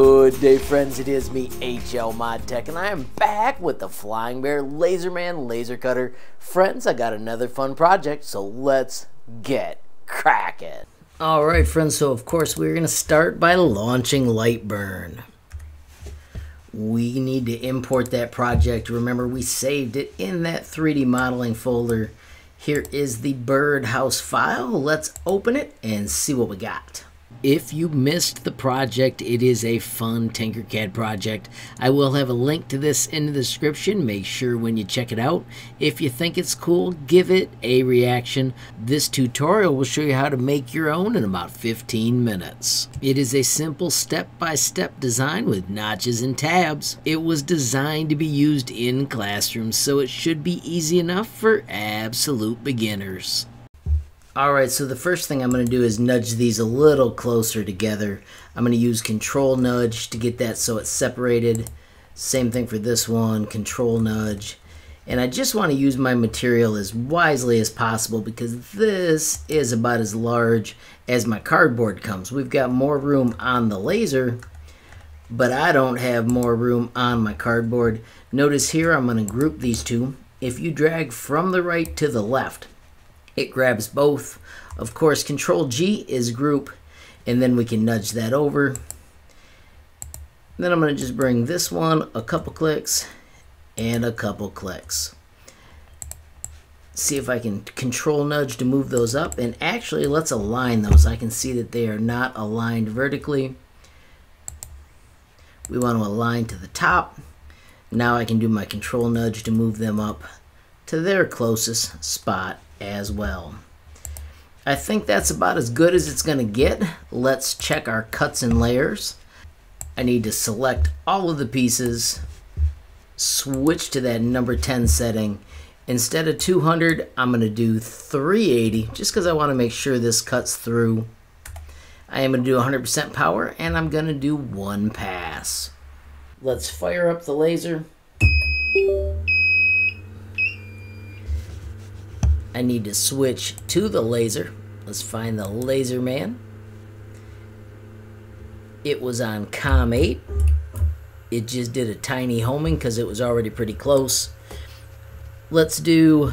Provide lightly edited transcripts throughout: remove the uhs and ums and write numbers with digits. Good day, friends. It is me, HL Mod Tech, and I am back with the Flying Bear Laser Man Laser Cutter. Friends, I got another fun project, so let's get cracking. All right, friends, so of course we're going to start by launching Lightburn. We need to import that project. Remember, we saved it in that 3D modeling folder. Here is the birdhouse file. Let's open it and see what we got. If you missed the project, it is a fun Tinkercad project. I will have a link to this in the description. Make sure when you check it out, if you think it's cool, give it a reaction. This tutorial will show you how to make your own in about 15 minutes. It is a simple step-by-step design with notches and tabs. It was designed to be used in classrooms, so it should be easy enough for absolute beginners. Alright, so the first thing I'm going to do is nudge these a little closer together. I'm going to use control nudge to get that so it's separated. Same thing for this one, control nudge. And I just want to use my material as wisely as possible because this is about as large as my cardboard comes. We've got more room on the laser, but I don't have more room on my cardboard. Notice here I'm going to group these two. If you drag from the right to the left, it grabs both. Of course, Control G is group, and then we can nudge that over. Then I'm going to just bring this one a couple clicks and a couple clicks. See if I can control nudge to move those up, and actually let's align those. I can see that they are not aligned vertically. We want to align to the top. Now I can do my control nudge to move them up to their closest spot as well. I think that's about as good as it's going to get. Let's check our cuts and layers. I need to select all of the pieces, switch to that number 10 setting. Instead of 200, I'm going to do 380 just because I want to make sure this cuts through. I am going to do 100% power and I'm going to do one pass. Let's fire up the laser. I need to switch to the laser. Let's find the laser man. It was on COM8. It just did a tiny homing because it was already pretty close. Let's do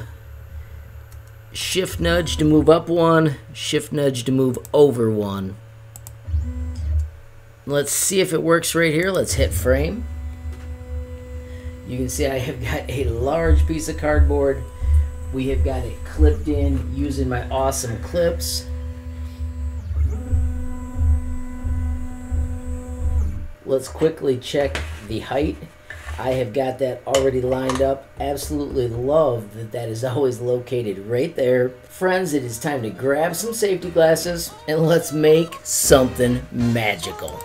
shift nudge to move up one, shift nudge to move over one. Let's see if it works right here. Let's hit frame. You can see I have got a large piece of cardboard. We have got it clipped in using my awesome clips. Let's quickly check the height. I have got that already lined up. Absolutely love that that is always located right there. Friends, it is time to grab some safety glasses and let's make something magical.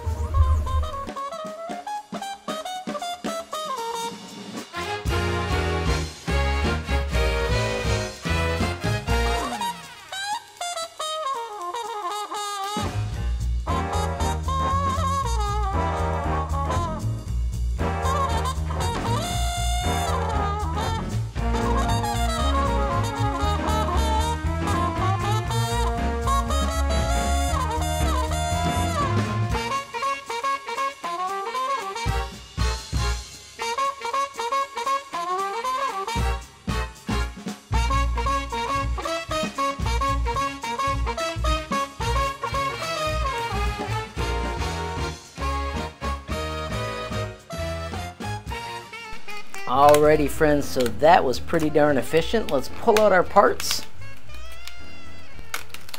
Alrighty, friends, so that was pretty darn efficient. Let's pull out our parts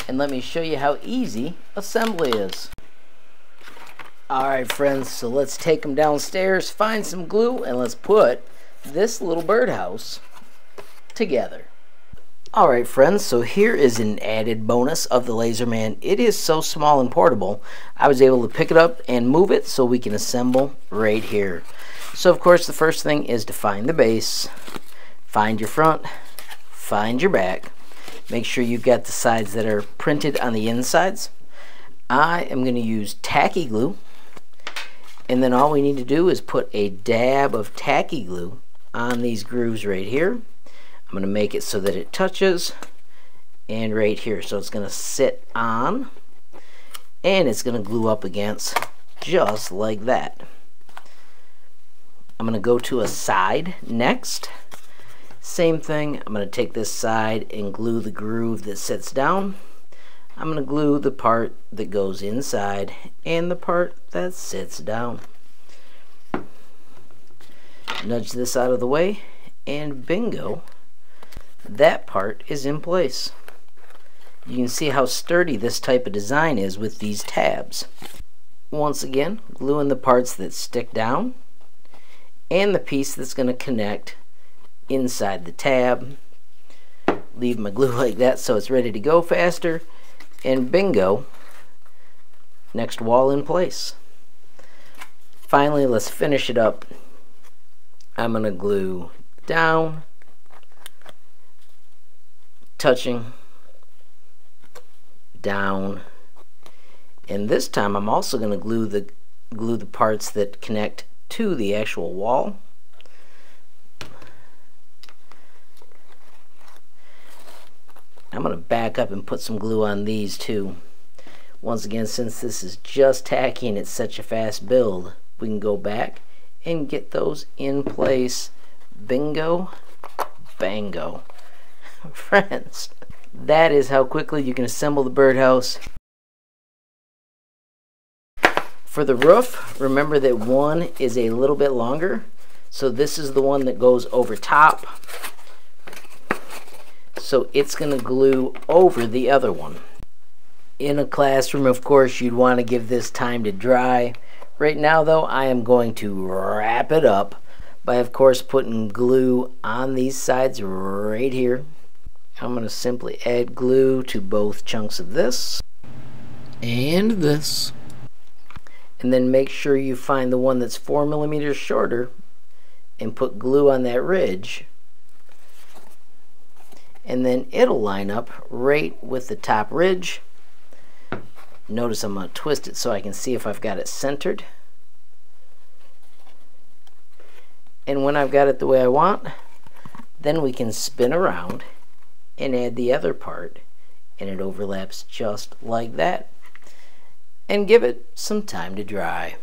and let me show you how easy assembly is. Alright, friends, so let's take them downstairs, find some glue, and let's put this little birdhouse together. Alright, friends, so here is an added bonus of the Laser Man. It is so small and portable, I was able to pick it up and move it so we can assemble right here. So of course the first thing is to find the base, find your front, find your back. Make sure you've got the sides that are printed on the insides. I am going to use tacky glue, and then all we need to do is put a dab of tacky glue on these grooves right here. I'm going to make it so that it touches and right here, so it's going to sit on and it's going to glue up against just like that. I'm going to go to a side next. Same thing, I'm going to take this side and glue the groove that sits down. I'm going to glue the part that goes inside and the part that sits down. Nudge this out of the way, and bingo, that part is in place. You can see how sturdy this type of design is with these tabs. Once again, glue in the parts that stick down and the piece that's going to connect inside the tab. Leave my glue like that so it's ready to go faster, and bingo, next wall in place. Finally, let's finish it up. I'm going to glue down, touching, down, and this time I'm also going to glue the parts that connect to the actual wall. I'm going to back up and put some glue on these too. Once again, since this is just tacky and it's such a fast build, we can go back and get those in place. Bingo, bango. Friends, that is how quickly you can assemble the birdhouse. For the roof, remember that one is a little bit longer, so this is the one that goes over top. So it's going to glue over the other one. In a classroom, of course, you'd want to give this time to dry. Right now, though, I am going to wrap it up by, of course, putting glue on these sides right here. I'm going to simply add glue to both chunks of this and this, and then make sure you find the one that's 4 millimeters shorter and put glue on that ridge, and then it'll line up right with the top ridge. Notice I'm going to twist it so I can see if I've got it centered, and when I've got it the way I want, then we can spin around and add the other part, and it overlaps just like that, and give it some time to dry.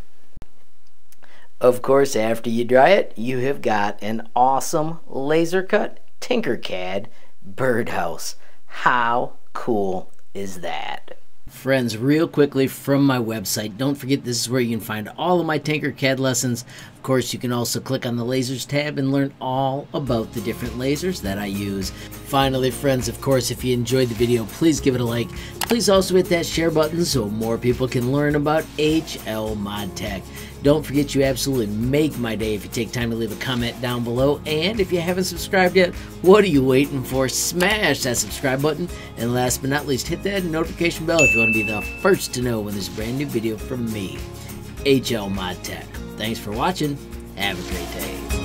Of course, after you dry it, you have got an awesome laser cut Tinkercad birdhouse. How cool is that? Friends, real quickly from my website, don't forget this is where you can find all of my Tinkercad lessons. Of course, you can also click on the lasers tab and learn all about the different lasers that I use. Finally, friends, of course, if you enjoyed the video, please give it a like. Please also hit that share button so more people can learn about HL Mod Tech. Don't forget, you absolutely make my day if you take time to leave a comment down below. And if you haven't subscribed yet, what are you waiting for? Smash that subscribe button. And last but not least, hit that notification bell if you want to be the first to know when there's a brand new video from me, HL Mod Tech. Thanks for watching. Have a great day.